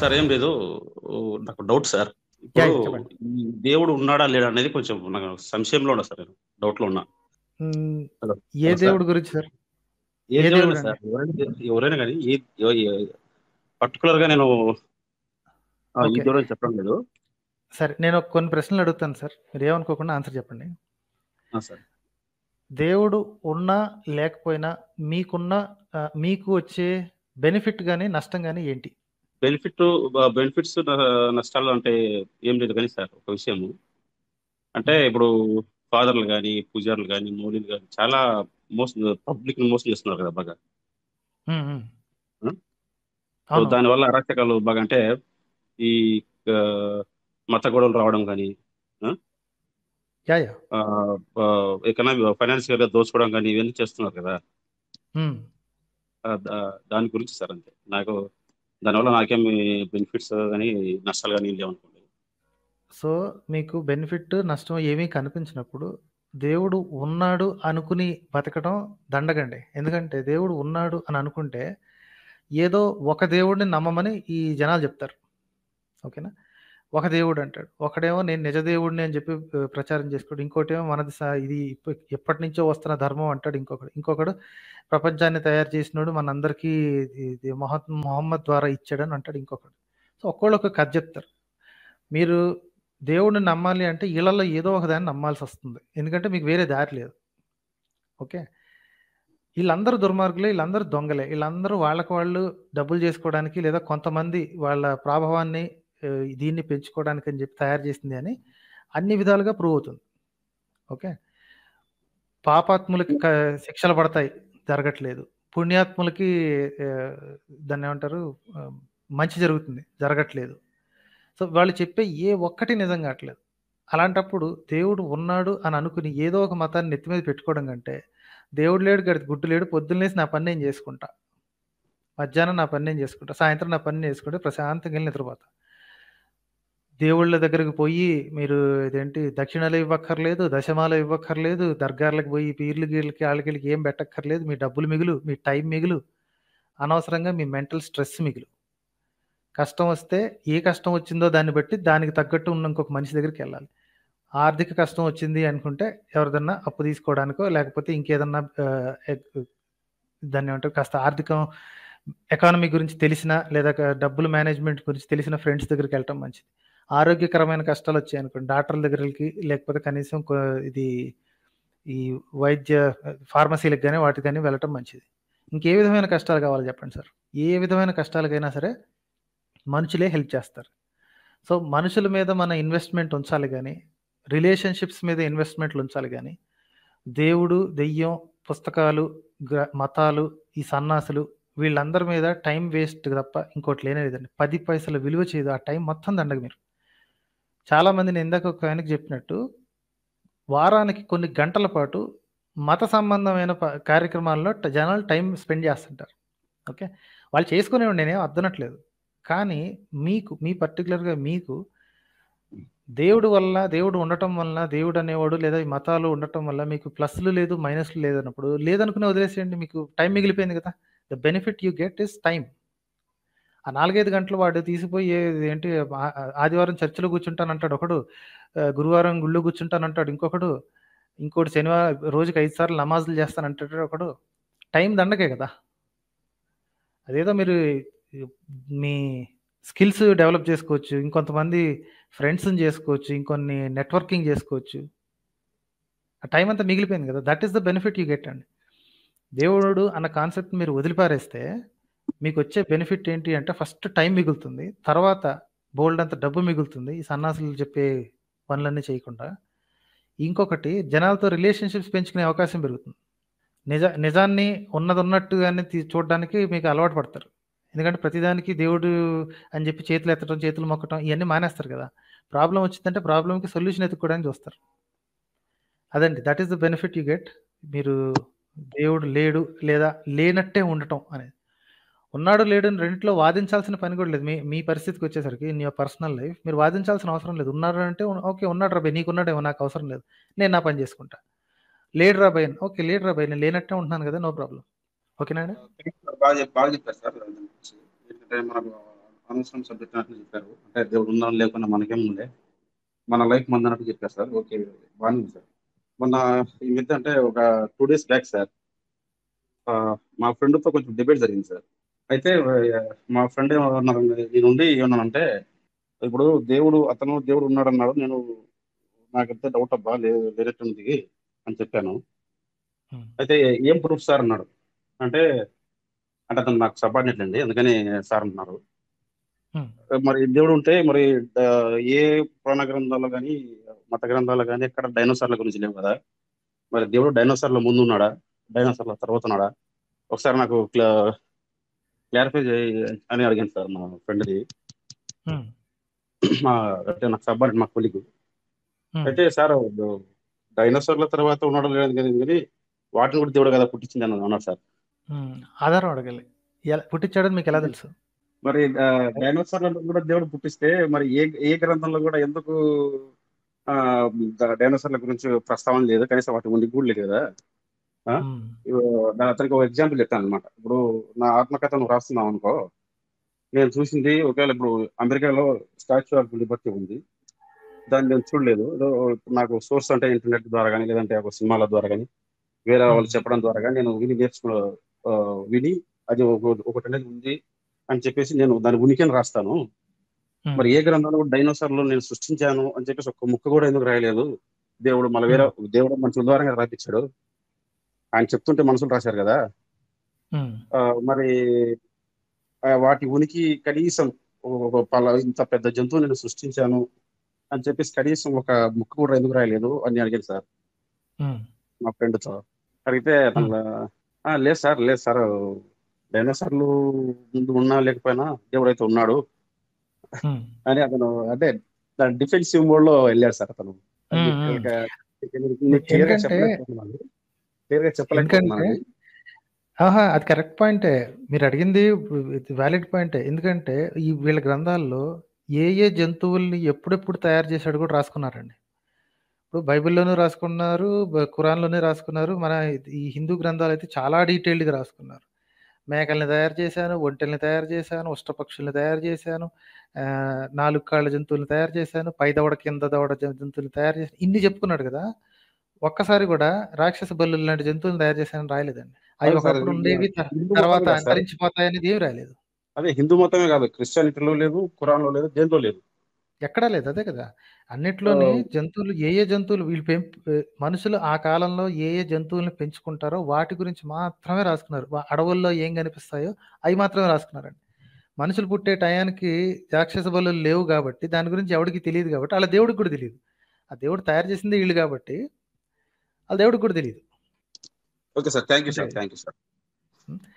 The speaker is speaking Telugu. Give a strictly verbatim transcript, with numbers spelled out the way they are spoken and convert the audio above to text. సార్ ఏం లేదు, నాకు డౌట్ సార్. ఇప్పుడు దేవుడు ఉన్నాడా లేడా అనేది కొంచెం నాకు సంశయంలో ఉన్నా సార్, నేను డౌట్ లో ఉన్నా. ఏ దేవుడు గురించి సార్? ఏ దేవుడు సార్, ఎవరైనా కానీ పర్టికులర్ గా నేను ఈ దేవుడు చెప్పడం లేదు సార్. నేను కొన్ని ప్రశ్నలు అడుగుతాను సార్, మీరు ఏమనుకోకుండా ఆన్సర్ చెప్పండి. సార్ దేవుడు ఉన్నా లేకపోయినా మీకున్న మీకు వచ్చే బెనిఫిట్ కానీ నష్టం కానీ ఏంటి? బెనిఫిట్ బెనిఫిట్స్ నష్టాలు అంటే ఏం లేదు కానీ సార్, ఒక విషయము అంటే ఇప్పుడు ఫాదర్లు కానీ పూజారులు కానీ మౌలీలు కానీ చాలా మోసం, పబ్లిక్ మోసం చేస్తున్నారు కదా బాగా. దానివల్ల అరాచకాలు బాగా, అంటే ఈ మత గొడవలు రావడం కానీ, ఎకనామిక్ ఫైనాన్షియల్ గా దోచుకోవడం కానీ ఇవన్నీ చేస్తున్నారు కదా. దాని గురించి సార్, అంతే. నాకు దానివల్ల నాకేమి బెనిఫిట్స్ కానీ నష్టాలు కానీ లేవనుకోండి. సో మీకు బెనిఫిట్ నష్టం ఏమీ కనిపించినప్పుడు దేవుడు ఉన్నాడు అనుకుని బతకడం దండగండి. ఎందుకంటే దేవుడు ఉన్నాడు అని అనుకుంటే ఏదో ఒక దేవుడిని నమ్మమని ఈ జనాలు చెప్తారు, ఓకేనా? ఒక దేవుడు అంటాడు, ఒకడేమో నేను నిజ దేవుడిని అని చెప్పి ప్రచారం చేసుకోడు, ఇంకోటేమో మనది ఇది ఎప్పటి నుంచో వస్తున్న ధర్మం అంటాడు, ఇంకొకడు ఇంకొకడు ప్రపంచాన్ని తయారు చేసినోడు మనందరికీ మహత్ మొహమ్మద్ ద్వారా ఇచ్చాడని అంటాడు ఇంకొకడు. సో ఒక్కోళ్ళు ఒక కథ చెప్తారు. మీరు దేవుడిని నమ్మాలి అంటే వీళ్ళల్లో ఏదో ఒక దాన్ని నమ్మాల్సి వస్తుంది, ఎందుకంటే మీకు వేరే దారి లేదు. ఓకే, వీళ్ళందరూ దుర్మార్గులే, వీళ్ళందరూ దొంగలే, వీళ్ళందరూ వాళ్ళకు వాళ్ళు డబ్బులు చేసుకోవడానికి లేదా కొంతమంది వాళ్ళ ప్రాభవాన్ని దీన్ని పెంచుకోవడానికి అని చెప్పి తయారు చేసింది అని అన్ని విధాలుగా ప్రూవ్ అవుతుంది. ఓకే, పాపాత్ములకి శిక్షలు పడతాయి, జరగట్లేదు. పుణ్యాత్ములకి దాన్ని ఏమంటారు, మంచి జరుగుతుంది, జరగట్లేదు. సో వాళ్ళు చెప్పే ఏ ఒక్కటి నిజం కావట్లేదు. అలాంటప్పుడు దేవుడు ఉన్నాడు అని అనుకుని ఏదో ఒక మతాన్ని నెత్తి మీద పెట్టుకోవడం కంటే, దేవుడు లేడు గడిచి గుడ్డు లేడు, పొద్దున్నేసి నా పని నేను చేసుకుంటా, మధ్యాహ్నం నా పని నేను చేసుకుంటా, సాయంత్రం నా పని చేసుకుంటే ప్రశాంతంగా వెళ్ళి నిద్రపోతా, దేవుళ్ళ దగ్గరికి పోయి మీరు ఇదేంటి దక్షిణాలు ఇవ్వక్కర్లేదు, దశమాలు ఇవ్వక్కర్లేదు, దర్గాలకు పోయి పీర్లు గీళ్ళకి వాళ్ళకి ఏం పెట్టక్కర్లేదు, మీ డబ్బులు మిగులు, మీ టైం మిగులు, అనవసరంగా మీ మెంటల్ స్ట్రెస్ మిగులు. కష్టం వస్తే ఏ కష్టం వచ్చిందో దాన్ని బట్టి దానికి తగ్గట్టు ఉన్న ఇంకొక మనిషి దగ్గరికి వెళ్ళాలి. ఆర్థిక కష్టం వచ్చింది అనుకుంటే ఎవరిదన్నా అప్పు తీసుకోవడానికో లేకపోతే ఇంకేదన్నా దాన్ని ఏమంటారు, కాస్త ఆర్థికం ఎకానమీ గురించి తెలిసిన లేదా డబ్బులు మేనేజ్మెంట్ గురించి తెలిసిన ఫ్రెండ్స్ దగ్గరికి వెళ్ళటం మంచిది. ఆరోగ్యకరమైన కష్టాలు వచ్చాయనుకోండి, డాక్టర్ల దగ్గరికి లేకపోతే కనీసం ఇది ఈ వైద్య ఫార్మసీలకు కానీ వాటికి కానీ వెళ్ళటం మంచిది. ఇంకే విధమైన కష్టాలు కావాలి చెప్పండి సార్? ఏ విధమైన కష్టాలకైనా సరే మనుషులే హెల్ప్ చేస్తారు. సో మనుషుల మీద మన ఇన్వెస్ట్మెంట్ ఉంచాలి కానీ, రిలేషన్షిప్స్ మీద ఇన్వెస్ట్మెంట్లు ఉంచాలి కానీ, దేవుడు, దెయ్యం, పుస్తకాలు, మతాలు, ఈ సన్నాసులు వీళ్ళందరి మీద టైం వేస్ట్ తప్ప ఇంకోటి లేనే లేదండి. పది పైసలు విలువ చేయదు, ఆ టైం మొత్తం దండగ. మీరు చాలామంది, నేను ఇందాక ఒక ఆయనకు చెప్పినట్టు, వారానికి కొన్ని గంటల పాటు మత సంబంధమైన కార్యక్రమాల్లో జనాలు టైం స్పెండ్ చేస్తుంటారు. ఓకే, వాళ్ళు చేసుకునేవాడు, నేనేం అద్దనట్లేదు. కానీ మీకు, మీ పర్టికులర్గా మీకు దేవుడు వల్ల, దేవుడు ఉండటం వల్ల, దేవుడు అనేవాడు లేదా ఈ మతాలు ఉండటం వల్ల మీకు ప్లస్లు లేదు మైనస్లు లేదు అన్నప్పుడు లేదనుకునే వదిలేసేయండి, మీకు టైం మిగిలిపోయింది కదా. The benefit you get is time. ఆ నాలుగైదు గంటలు వాడు తీసిపోయి ఏంటి, ఆదివారం చర్చిలో కూర్చుంటానంటాడు ఒకడు, గురువారం గుళ్ళు కూర్చుంటానంటాడు ఇంకొకడు, ఇంకోటి శనివారం రోజుకి ఐదు సార్లు నమాజులు చేస్తానంటాడు ఒకడు. టైం దండకే కదా. అదేదో మీరు మీ స్కిల్స్ డెవలప్ చేసుకోవచ్చు, ఇంకొంతమంది ఫ్రెండ్స్ని చేసుకోవచ్చు, ఇంకొన్ని నెట్వర్కింగ్ చేసుకోవచ్చు. ఆ టైం అంతా మిగిలిపోయింది కదా. That is the benefit you get అండి. దేవుడు అన్న కాన్సెప్ట్ మీరు వదిలిపారేస్తే మీకు వచ్చే బెనిఫిట్ ఏంటి అంటే, ఫస్ట్ టైం మిగులుతుంది, తర్వాత బోల్డ్ అంత డబ్బు మిగులుతుంది ఈ సన్నాసులు చెప్పే పనులన్నీ చేయకుండా. ఇంకొకటి, జనాలతో రిలేషన్షిప్స్ పెంచుకునే అవకాశం పెరుగుతుంది. నిజ నిజాన్ని ఉన్నది ఉన్నట్టుగానే చూడడానికి మీకు అలవాటు పడతారు. ఎందుకంటే ప్రతిదానికి దేవుడు అని చెప్పి చేతులు ఎత్తడం, చేతులు మొక్కటం ఇవన్నీ మానేస్తారు కదా. ప్రాబ్లం వచ్చిందంటే ప్రాబ్లంకి సొల్యూషన్ ఎత్తుకోవడానికి చూస్తారు. అదండి, that is the benefit you get. మీరు దేవుడు లేడు లేదా లేనట్టే ఉండటం అనేది, ఉన్నాడు లేడు అని రెండిట్లో వాదించాల్సిన పని కూడా లేదు. మీ మీ పరిస్థితికి వచ్చేసరికి, నీ పర్సనల్ లైఫ్ మీరు వాదించాల్సిన అవసరం లేదు. ఉన్నాడు అంటే ఓకే, ఉన్నాడు రాబాయ్, నీకున్నాడేమో, నాకు అవసరం లేదు, నేను నా పని చేసుకుంటా. లేడు రాబాయ్, ఓకే లేడు రాబాయ్, నేను లేనట్టే ఉంటున్నాను కదా, నో ప్రాబ్లం. ఓకేనా? అనవసరం సబ్జెక్ట్ అని చెప్పారు అంటే దేవుడు ఉన్నారని లేకుండా మనకేముండే మన లైఫ్ మందన్నట్టు చెప్పారు సార్. ఓకే బాగానే ఉంది సార్. మొన్న ఈ మధ్య అంటే ఒక టూ డేస్ బ్యాక్ సార్ మా ఫ్రెండ్తో కొంచెం డిబేట్ జరిగింది సార్. అయితే మా ఫ్రెండ్ ఏమన్నారు, నేను ఉండి ఏమన్నానంటే ఇప్పుడు దేవుడు అతను దేవుడు ఉన్నాడు అన్నాడు, నేను నాకంత డౌట్ అబ్బా లే లేనట్టుంది అని చెప్పాను. అయితే ఏం ప్రూఫ్ సార్ అన్నాడు. అంటే అంటే అతను నాకు సబార్డినేట్ అండి, అందుకని సార్ అన్నారు. మరి దేవుడు ఉంటే మరి ఏ పురాణ గ్రంథాల్లో కానీ మత గ్రంథాల్లో కానీ ఎక్కడ డైనోసార్ల గురించి లేవు కదా, మరి దేవుడు డైనోసార్ల ముందు ఉన్నాడా డైనోసార్ల తర్వాత ఉన్నాడా ఒకసారి నాకు క్లా క్లారిఫై చేయి అని అడిగాను సార్ మా ఫ్రెండ్ది, మా అంటే నాకు సబార్డినేట్ మా కొలిగు. అయితే సార్ డైనోసార్ల తర్వాత ఉన్నాడు లేదు కదా, కానీ వాటిని కూడా దేవుడు కదా పుట్టించింది అని అన్నారు సార్. ఆధారం అడగాలి పుట్టించాడని మీకు ఎలా తెలుసు? మరి డైనోసార్లను కూడా దేవుడు పుట్టిస్తే మరి ఏ ఏ గ్రంథంలో కూడా ఎందుకు డైనోసార్ల గురించి ప్రస్తావన లేదు, కనీసం వాటి ఉండి కూడా లేదు కదా. అతనికి ఒక ఎగ్జాంపుల్ చెప్తాను అనమాట. ఇప్పుడు నా ఆత్మకథ నువ్వు రాస్తున్నావు అనుకో, నేను చూసింది ఒకవేళ ఇప్పుడు అమెరికాలో స్టాచ్యూ ఆఫ్ లిబర్టీ ఉంది, దాన్ని నేను చూడలేదు. ఇప్పుడు నాకు సోర్స్ అంటే ఇంటర్నెట్ ద్వారా కానీ లేదంటే ఒక సినిమాల ద్వారా కానీ వేరే వాళ్ళు చెప్పడం ద్వారా నేను విని నేర్చుకో విని అది ఒకటి అనేది ఉంది అని చెప్పేసి నేను దాని ఉనికిని రాస్తాను. మరి ఏ గ్రంథాలు డైనోసార్లు నేను సృష్టించాను అని చెప్పేసి ఒక్క ముక్క కూడా ఎందుకు రాయలేదు? దేవుడు మళ్ళీ వేరే దేవుడు మనుషుల ద్వారా రాయించాడు, ఆయన చెప్తుంటే మనుషులు రాశారు కదా. మరి వాటి ఉనికి కనీసం ఇంత పెద్ద జంతువు నేను సృష్టించాను అని చెప్పేసి కనీసం ఒక ముక్క కూడా ఎందుకు రాయలేదు అని అడిగాను సార్ మా ఫ్రెండ్తో. అడిగితే లేదు సార్ లేదు సార్ డైనోసార్లు ముందు ఉన్నా లేకపోయినా దేవుడైతే ఉన్నాడు అని అతను అంటే డిఫెన్సివ్ మోడ్ లో వెళ్ళాడు సార్ అతను. అది కరెక్ట్ పాయింటే, మీరు అడిగింది వ్యాలిడ్ పాయింటే. ఎందుకంటే ఈ వీళ్ళ గ్రంథాల్లో ఏ ఏ జంతువుల్ని ఎప్పుడెప్పుడు తయారు చేశాడు కూడా రాసుకున్నారండి. ఇప్పుడు బైబిల్లోనూ రాసుకున్నారు, ఖురాన్లోనే రాసుకున్నారు, మన ఈ హిందూ గ్రంథాలు అయితే చాలా డీటెయిల్డ్గా రాసుకున్నారు. మేకల్ని తయారు చేశాను, ఒంటెల్ని తయారు చేశాను, ఉష్టపక్షుల్ని తయారు చేశాను, నాలుగు కాళ్ళ జంతువులను తయారు చేశాను, పై దవడ కింద దవడ జంతువులు తయారు చేశాను, ఇన్ని చెప్పుకున్నాడు కదా. ఒక్కసారి కూడా రాక్షస బల్లు లాంటి జంతువులను తయారు చేశానని రాయలేదండి. అవి ఒకప్పుడు ఉండేవి తర్వాత అంతరించిపోతాయి అనేది ఏమి రాయలేదు. అదే హిందూ మతమే కాదు, క్రిస్టియానిటీలో లేదు, ఖురాన్లో లేదు, దేంట్లో లేదు, ఎక్కడా లేదు. అదే కదా అన్నిట్లోని జంతువులు ఏ ఏ జంతువులు వీళ్ళు పెం మనుషులు ఆ కాలంలో ఏ ఏ జంతువులను పెంచుకుంటారో వాటి గురించి మాత్రమే రాసుకున్నారు. అడవుల్లో ఏం కనిపిస్తాయో అవి మాత్రమే రాసుకున్నారండి. మనుషులు పుట్టే టయానికి రాక్షస బలులు లేవు కాబట్టి దాని గురించి ఎవరికి తెలియదు, కాబట్టి అలా దేవుడికి కూడా తెలియదు. ఆ దేవుడు తయారు చేసింది వీళ్ళు కాబట్టి ఆ దేవుడికి కూడా తెలియదు. Okay sir, thank you sir, thank you sir.